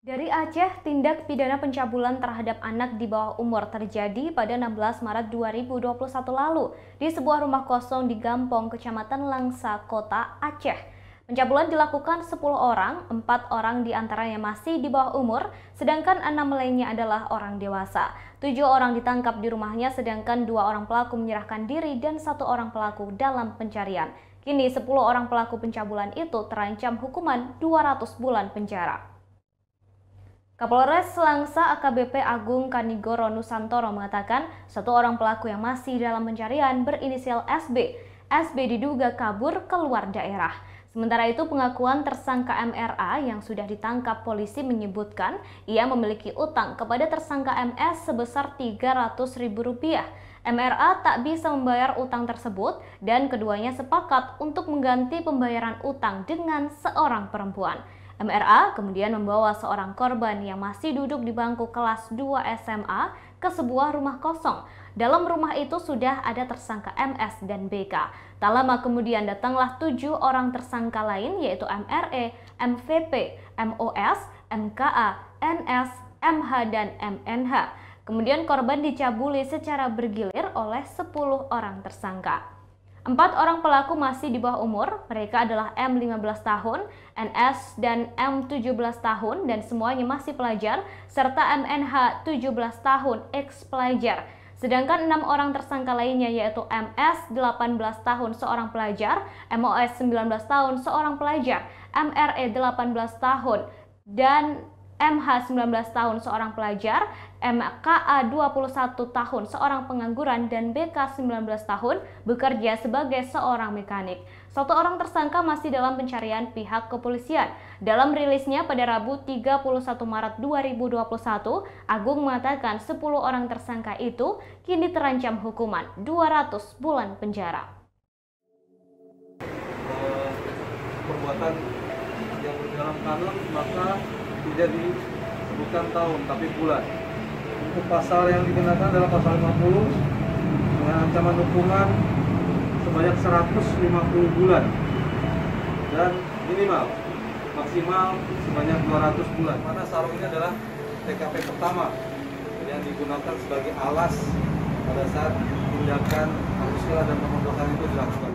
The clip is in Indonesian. Dari Aceh, tindak pidana pencabulan terhadap anak di bawah umur terjadi pada 16 Maret 2021 lalu di sebuah rumah kosong di Gampong, Kecamatan Langsa Kota, Aceh. Pencabulan dilakukan 10 orang, 4 orang diantaranya masih di bawah umur, sedangkan 6 lainnya adalah orang dewasa. 7 orang ditangkap di rumahnya, sedangkan 2 orang pelaku menyerahkan diri dan 1 orang pelaku dalam pencarian. Kini 10 orang pelaku pencabulan itu terancam hukuman 200 bulan penjara. Kapolres Langsa AKBP Agung Kanigoro Nusantoro mengatakan satu orang pelaku yang masih dalam pencarian berinisial SB. SB diduga kabur keluar daerah. Sementara itu pengakuan tersangka MRA yang sudah ditangkap polisi menyebutkan ia memiliki utang kepada tersangka MS sebesar Rp300.000. MRA tak bisa membayar utang tersebut dan keduanya sepakat untuk mengganti pembayaran utang dengan seorang perempuan. MRA kemudian membawa seorang korban yang masih duduk di bangku kelas 2 SMA ke sebuah rumah kosong. Dalam rumah itu sudah ada tersangka MS dan BK. Tak lama kemudian datanglah 7 orang tersangka lain yaitu MRE, MVP, MOS, MKA, NS, MH, dan MNH. Kemudian korban dicabuli secara bergilir oleh 10 orang tersangka. 4 orang pelaku masih di bawah umur, mereka adalah M 15 tahun, NS dan M 17 tahun dan semuanya masih pelajar, serta MNH 17 tahun, ex-pelajar. Sedangkan 6 orang tersangka lainnya yaitu MS 18 tahun seorang pelajar, MOS 19 tahun seorang pelajar, MRE 18 tahun dan MH 19 tahun seorang pelajar, MKA 21 tahun seorang pengangguran, dan BK 19 tahun bekerja sebagai seorang mekanik. Satu orang tersangka masih dalam pencarian pihak kepolisian. Dalam rilisnya pada Rabu 31 Maret 2021, Agung mengatakan 10 orang tersangka itu kini terancam hukuman 200 bulan penjara. Perbuatan yang dalam kanun maka jadi bukan tahun tapi bulan. Untuk pasal yang dikenakan adalah pasal 50 dengan ancaman hukuman sebanyak 150 bulan dan minimal maksimal sebanyak 200 bulan. Karena sarung ini adalah TKP pertama yang digunakan sebagai alas pada saat tindakan asusila dan pemerkosaan itu dilakukan.